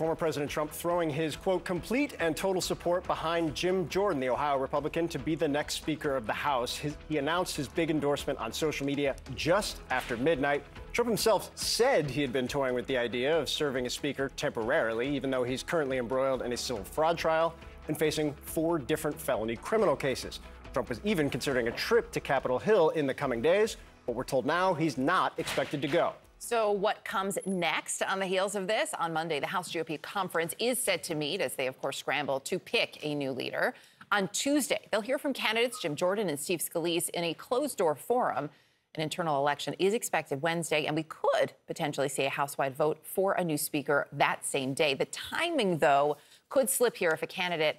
Former President Trump throwing his, quote, complete and total support behind Jim Jordan, the Ohio Republican, to be the next Speaker of the House. He announced his big endorsement on social media just after midnight. Trump himself said he had been toying with the idea of serving as Speaker temporarily, even though he's currently embroiled in a civil fraud trial and facing 4 different felony criminal cases. Trump was even considering a trip to Capitol Hill in the coming days, but we're told now he's not expected to go. So what comes next on the heels of this? On Monday, the House GOP conference is set to meet as they, of course, scramble to pick a new leader. On Tuesday, they'll hear from candidates Jim Jordan and Steve Scalise in a closed-door forum. An internal election is expected Wednesday, and we could potentially see a House-wide vote for a new speaker that same day. The timing, though, could slip here if a candidate,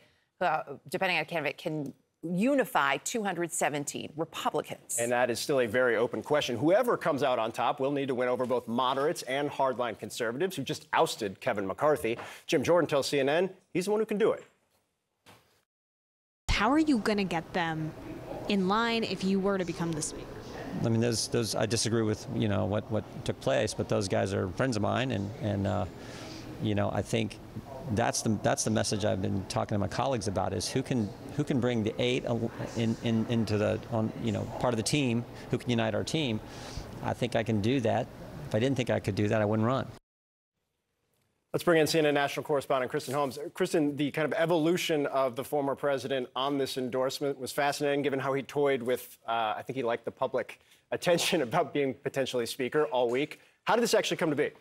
depending on a candidate, can unify 217 Republicans. And that is still a very open question. Whoever comes out on top will need to win over both moderates and hardline conservatives who just ousted Kevin McCarthy. Jim Jordan tells CNN he's the one who can do it. How are you going to get them in line if you were to become the speaker? I mean, those I disagree with, you know, what took place, but those guys are friends of mine, and you know, I think that's the message I've been talking to my colleagues about, is who can bring the 8 into the part of the team, who can unite our team. I think I can do that. If I didn't think I could do that, I wouldn't run. Let's bring in CNN national correspondent Kristen Holmes. Kristen, the kind of evolution of the former president on this endorsement was fascinating, given how he toyed with, I think he liked the public attention about being potentially speaker all week. How did this actually come to be?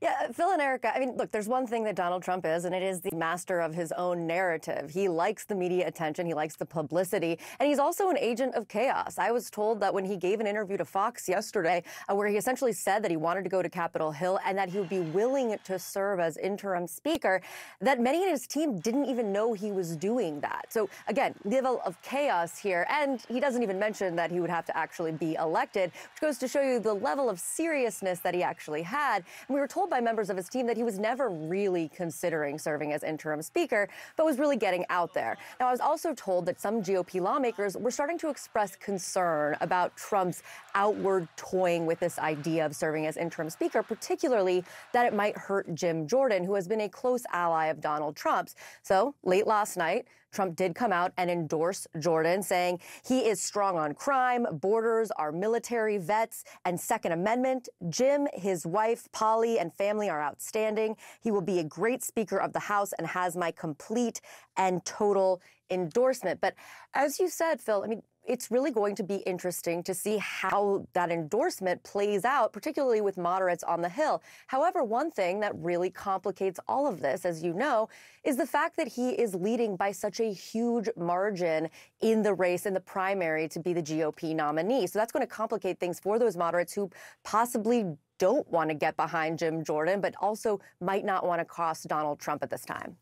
Yeah, Phil and Erica, I mean, look, there's one thing that Donald Trump is, and it is the master of his own narrative. He likes the media attention, he likes the publicity, and he's also an agent of chaos. I was told that when he gave an interview to Fox yesterday, where he essentially said that he wanted to go to Capitol Hill and that he would be willing to serve as interim speaker, that many in his team didn't even know he was doing that. So, again, level of chaos here, and he doesn't even mention that he would have to actually be elected, which goes to show you the level of seriousness that he actually had. And we were told by members of his team that he was never really considering serving as interim speaker, but was really getting out there. Now, I was also told that some GOP lawmakers were starting to express concern about Trump's outward toying with this idea of serving as interim speaker, particularly that it might hurt Jim Jordan, who has been a close ally of Donald Trump's. So late last night, Trump did come out and endorse Jordan, saying he is strong on crime, borders, our military, vets, and Second Amendment. Jim, his wife, Polly, and family are outstanding. He will be a great Speaker of the House and has my complete and total endorsement. But as you said, Phil, I mean, it's really going to be interesting to see how that endorsement plays out, particularly with moderates on the Hill. However, one thing that really complicates all of this, as you know, is the fact that he is leading by such a huge margin in the race in the primary to be the GOP nominee. So that's going to complicate things for those moderates who possibly don't want to get behind Jim Jordan, but also might not want to cost Donald Trump at this time.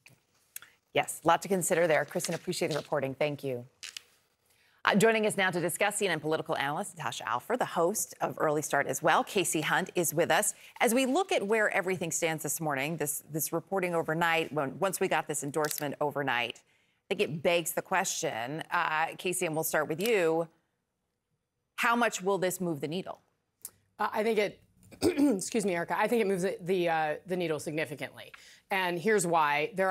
Yes, a lot to consider there. Kristen, appreciate the reporting. Thank you. Joining us now to discuss, CNN political analyst Natasha Alfer, the host of Early Start as well. Casey Hunt is with us. As we look at where everything stands this morning, this reporting overnight, once we got this endorsement overnight, I think it begs the question, Casey, and we'll start with you, how much will this move the needle? I think it, excuse me, Erica, I think it moves the needle significantly. And here's why. There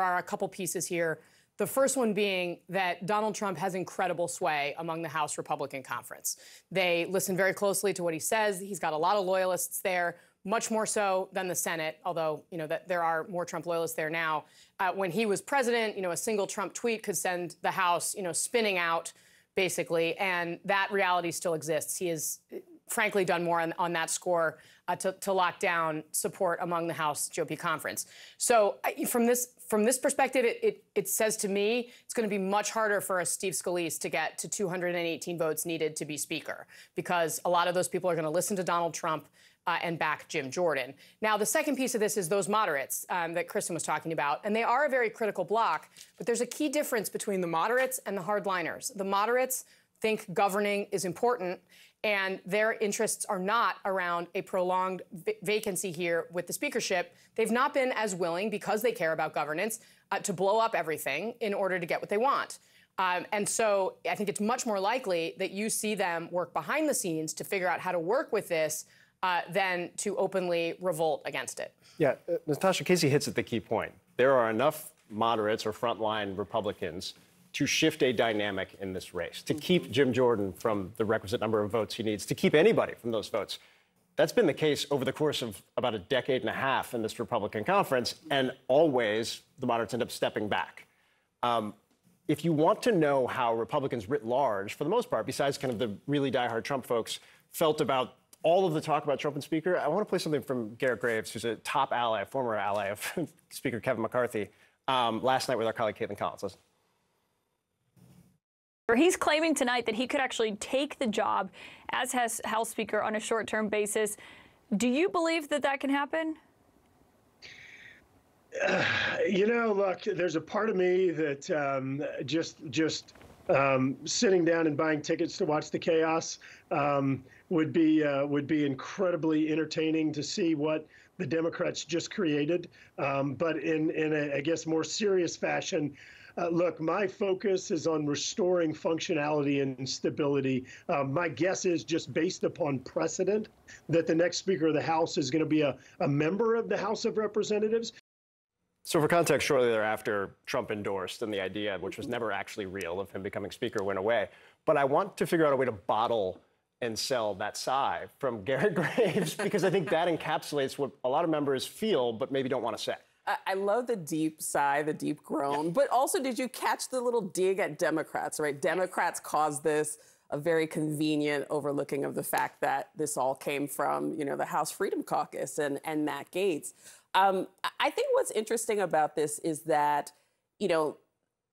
are a couple pieces here. The first one being that Donald Trump has incredible sway among the House Republican Conference. They listen very closely to what he says. He's got a lot of loyalists there, much more so than the Senate, although, you know, that there are more Trump loyalists there now. When he was president, you know, a single Trump tweet could send the House, you know, spinning out, basically, and that reality still exists. He has, frankly, done more on that score to lock down support among the House GOP Conference. So from this perspective, it says to me it's going to be much harder for a Steve Scalise to get to 218 votes needed to be Speaker, because a lot of those people are going to listen to Donald Trump and back Jim Jordan. Now, the second piece of this is those moderates that Kristen was talking about, and they are a very critical block, but there's a key difference between the moderates and the hardliners. The moderates think governing is important, and their interests are not around a prolonged vacancy here with the speakership. They've not been as willing, because they care about governance, to blow up everything in order to get what they want. And so I think it's much more likely that you see them work behind the scenes to figure out how to work with this than to openly revolt against it. Yeah, Natasha, Casey hits at the key point. There are enough moderates or frontline Republicans to shift a dynamic in this race, to keep Jim Jordan from the requisite number of votes he needs, to keep anybody from those votes. That's been the case over the course of about a decade and a half in this Republican conference, and always the moderates end up stepping back. If you want to know how Republicans writ large, for the most part, besides kind of the really diehard Trump folks, felt about all of the talk about Trump and Speaker, I want to play something from Garrett Graves, who's a top ally, a former ally of Speaker Kevin McCarthy, last night with our colleague Caitlin Collins. Listen. He's claiming tonight that he could actually take the job as House Speaker on a short-term basis. Do you believe that that can happen? You know, look, there's a part of me that sitting down and buying tickets to watch the chaos would be incredibly entertaining to see what the Democrats just created. But in a, I guess, more serious fashion, look, my focus is on restoring functionality and stability. My guess is, just based upon precedent, that the next Speaker of the House is going to be a member of the House of Representatives. So for context, shortly thereafter, Trump endorsed, and the idea, which was never actually real, of him becoming Speaker went away. But I want to figure out a way to bottle and sell that sigh from Garrett Graves, because I think that encapsulates what a lot of members feel but maybe don't want to say. I love the deep sigh, the deep groan. Yeah. But also, did you catch the little dig at Democrats, right? Democrats caused this, a very convenient overlooking of the fact that this all came from, you know, the House Freedom Caucus and Matt Gaetz. I think what's interesting about this is that, you know,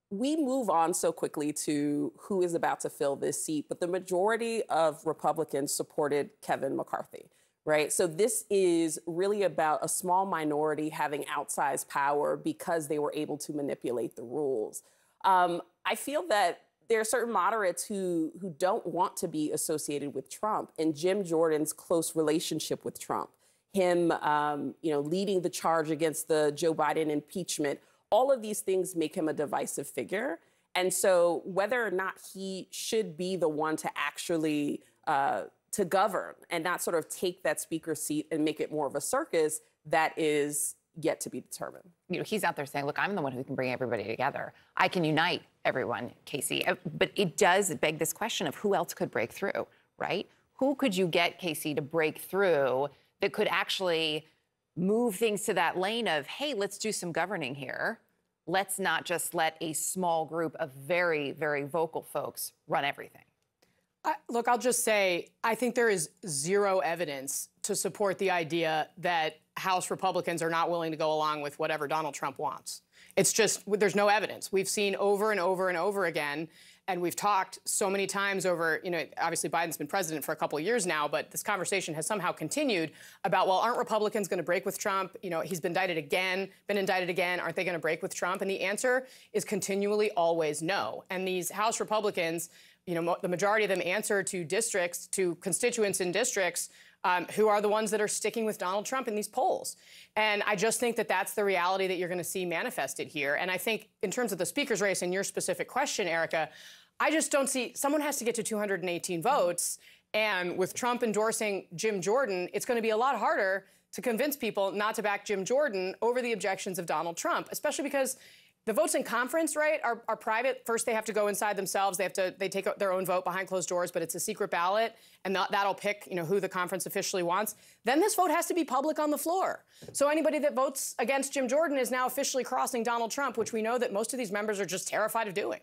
we move on so quickly to who is about to fill this seat, but the majority of Republicans supported Kevin McCarthy. Right? So this is really about a small minority having outsized power because they were able to manipulate the rules. I feel that there are certain moderates who don't want to be associated with Trump, and Jim Jordan's close relationship with Trump, him you know, leading the charge against the Joe Biden impeachment, all of these things make him a divisive figure. And so whether or not he should be the one to actually to govern and not sort of take that speaker seat and make it more of a circus, that is yet to be determined. You know, he's out there saying, look, I'm the one who can bring everybody together. I can unite everyone, Casey. But it does beg this question of who else could break through, right? Who could you get, Casey, to break through that could actually move things to that lane of, hey, let's do some governing here. Let's not just let a small group of very, very vocal folks run everything. Look, I'll just say, I think there is zero evidence to support the idea that House Republicans are not willing to go along with whatever Donald Trump wants. It's just, there's no evidence. We've seen over and over and over again, and we've talked so many times over, you know, obviously Biden's been president for a couple of years now, but this conversation has somehow continued about, well, aren't Republicans going to break with Trump? You know, he's been indicted again. Aren't they going to break with Trump? And the answer is continually always no. And these House Republicans, you know, the majority of them answer to districts, to constituents in districts who are the ones that are sticking with Donald Trump in these polls. And I just think that that's the reality that you're going to see manifested here. And I think in terms of the speaker's race and your specific question, Erica, I just don't see, someone has to get to 218 votes. And with Trump endorsing Jim Jordan, it's going to be a lot harder to convince people not to back Jim Jordan over the objections of Donald Trump, especially because the votes in conference, right, are private. First, they have to go inside themselves. They take their own vote behind closed doors, but it's a secret ballot, and that'll pick, you know, who the conference officially wants. Then this vote has to be public on the floor. So anybody that votes against Jim Jordan is now officially crossing Donald Trump, which we know that most of these members are just terrified of doing.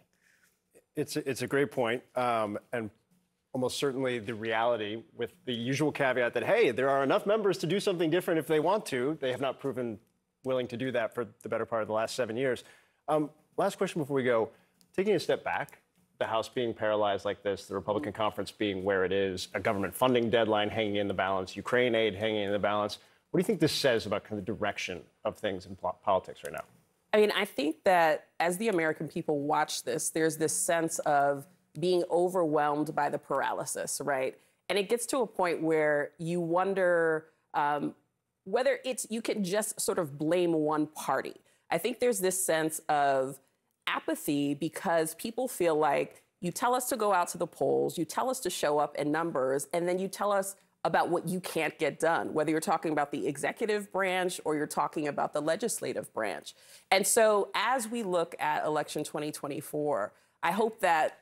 It's a great point, and almost certainly the reality, with the usual caveat that, hey, there are enough members to do something different if they want to. They have not proven willing to do that for the better part of the last 7 years. Last question before we go. Taking a step back, the House being paralyzed like this, the Republican conference being where it is, a government funding deadline hanging in the balance, Ukraine aid hanging in the balance. What do you think this says about kind of the direction of things in politics right now? I mean, I think that as the American people watch this, there's this sense of being overwhelmed by the paralysis, right? And it gets to a point where you wonder whether you can just sort of blame one party. I think there's this sense of apathy because people feel like you tell us to go out to the polls, you tell us to show up in numbers, and then you tell us about what you can't get done, whether you're talking about the executive branch or you're talking about the legislative branch. And so as we look at election 2024, I hope that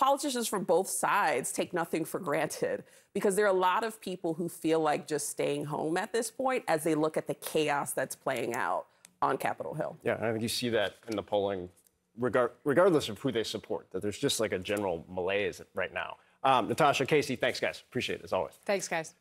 politicians from both sides take nothing for granted, because there are a lot of people who feel like just staying home at this point as they look at the chaos that's playing out on Capitol Hill. Yeah, I think you see that in the polling, regardless of who they support, that there's just like a general malaise right now. Natasha, Casey, thanks, guys. Appreciate it, as always. Thanks, guys.